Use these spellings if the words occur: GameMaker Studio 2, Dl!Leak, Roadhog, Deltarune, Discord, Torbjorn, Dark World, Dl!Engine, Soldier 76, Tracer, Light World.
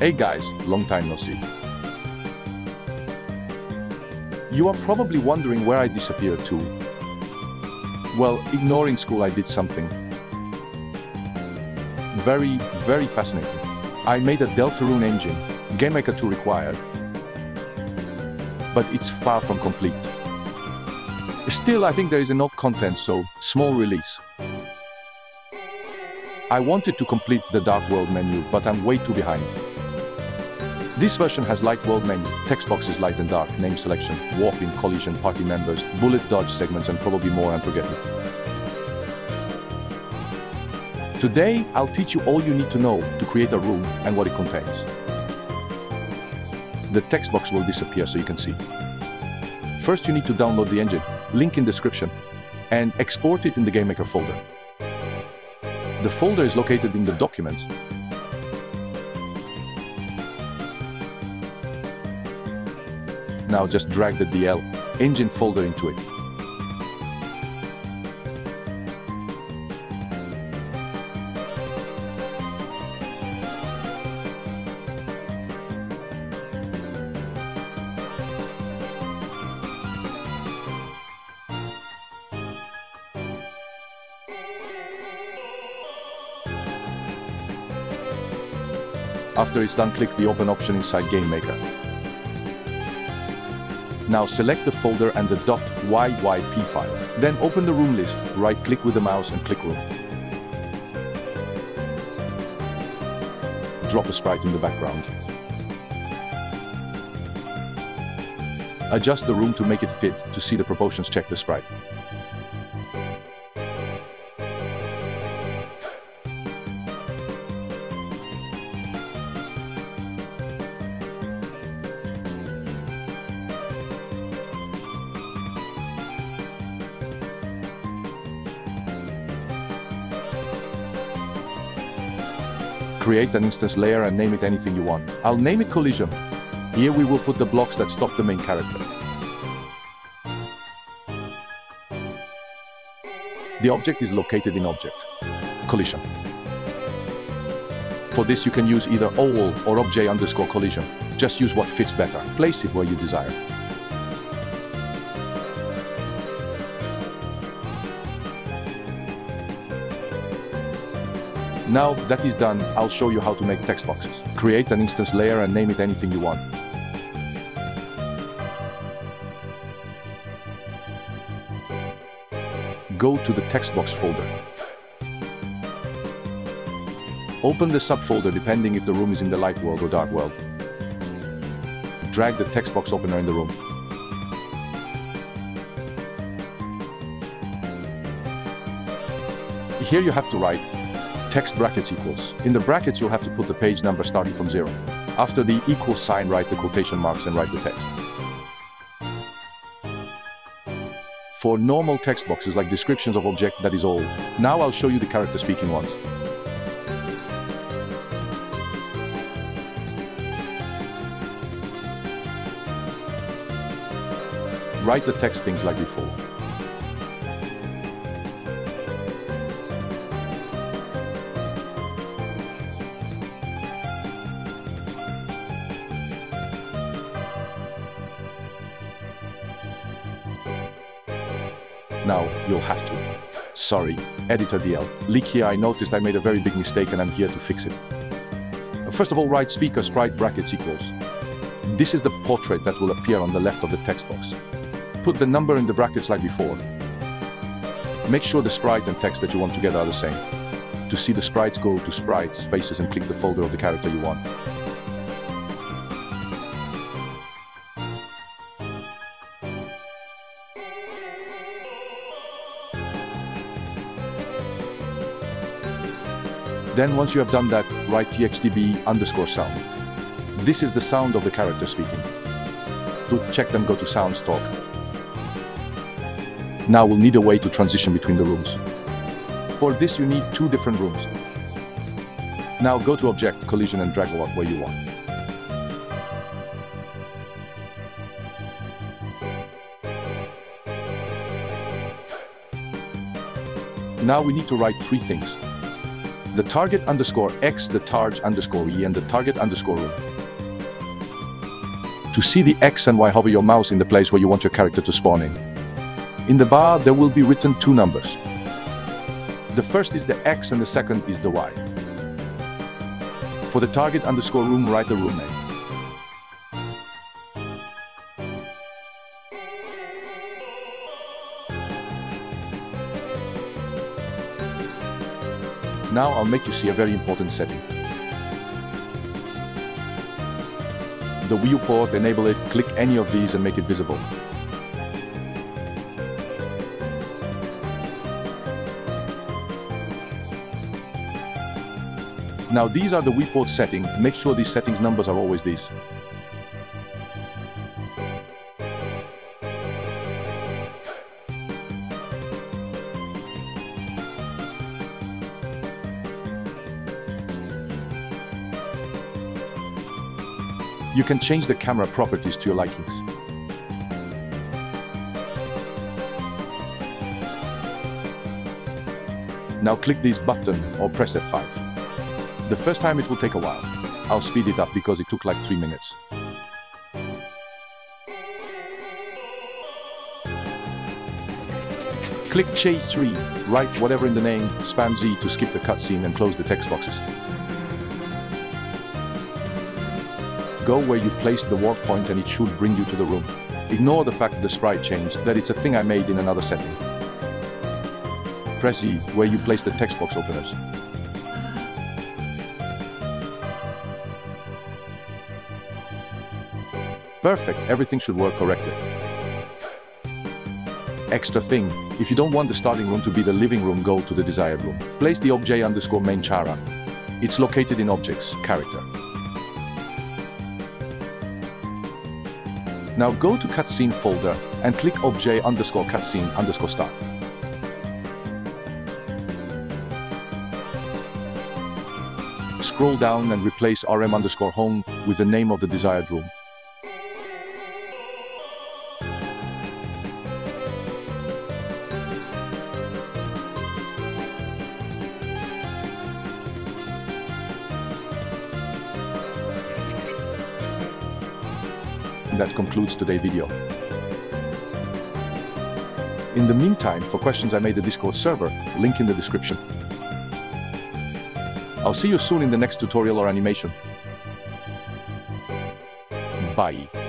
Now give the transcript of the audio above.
Hey guys, long time no see. You are probably wondering where I disappeared to. Well, ignoring school, I did something very, very fascinating. I made a Deltarune engine, GameMaker 2 required, but it's far from complete. Still, I think there is enough content, so small release. I wanted to complete the Dark World menu, but I'm way too behind. This version has Light World menu, text boxes light and dark, name selection, warping, collision, party members, bullet dodge segments, and probably more unforgettable. Today, I'll teach you all you need to know to create a room and what it contains. The text box will disappear so you can see. First, you need to download the engine, link in description, and export it in the GameMaker folder. The folder is located in the documents. Now just drag the Dl!Engine folder into it. After it's done, click the open option inside GameMaker. Now select the folder and the .yyp file. Then open the room list, right-click with the mouse and click room. Drop a sprite in the background. Adjust the room to make it fit. To see the proportions, check the sprite. Create an instance layer and name it anything you want. I'll name it Collision. Here we will put the blocks that stop the main character. The object is located in Object, Collision. For this you can use either all or obj_collision. Just use what fits better. Place it where you desire. Now that is done, I'll show you how to make text boxes. Create an instance layer and name it anything you want. Go to the text box folder. Open the subfolder depending if the room is in the Light World or Dark World. Drag the text box opener in the room. Here you have to write text brackets equals. In the brackets you'll have to put the page number starting from 0. After the equal sign, write the quotation marks and write the text. For normal text boxes like descriptions of object, that is all. Now I'll show you the character speaking ones. Write the text things like before. Now, you'll have to. Sorry, editor Dl!Leak here. I noticed I made a very big mistake and I'm here to fix it. First of all, write speaker sprite brackets equals. This is the portrait that will appear on the left of the text box. Put the number in the brackets like before. Make sure the sprite and text that you want together are the same. To see the sprites, go to sprites, faces and click the folder of the character you want. Then once you have done that, write txtb_sound. This is the sound of the character speaking. To check them, go to sounds talk. Now we'll need a way to transition between the rooms. For this you need two different rooms. Now go to object, collision and drag what where you want. Now we need to write three things. the target underscore X, the targe underscore Y, and the target underscore room. To see the X and Y, hover your mouse in the place where you want your character to spawn in. In the bar, there will be written two numbers. The first is the X and the second is the Y. For the target underscore room, write the room name. Now I'll make you see a very important setting. The viewport, enable it, click any of these and make it visible. Now these are the viewport settings. Make sure these settings numbers are always these. You can change the camera properties to your likings. Now click this button or press F5. The first time it will take a while. I'll speed it up because it took like 3 minutes. Click Chase 3, write whatever in the name, spam Z to skip the cutscene and close the text boxes. Go where you placed the warp point and it should bring you to the room. Ignore the fact the sprite changed, that it's a thing I made in another setting. Press E where you place the text box openers. Perfect, everything should work correctly. Extra thing, if you don't want the starting room to be the living room, go to the desired room. Place the obj underscore main chara. It's located in objects, character. Now go to cutscene folder and click obj underscore cutscene underscore start. Scroll down and replace rm underscore home with the name of the desired room. And that concludes today's video. In the meantime, for questions I made a Discord server, link in the description. I'll see you soon in the next tutorial or animation. Bye.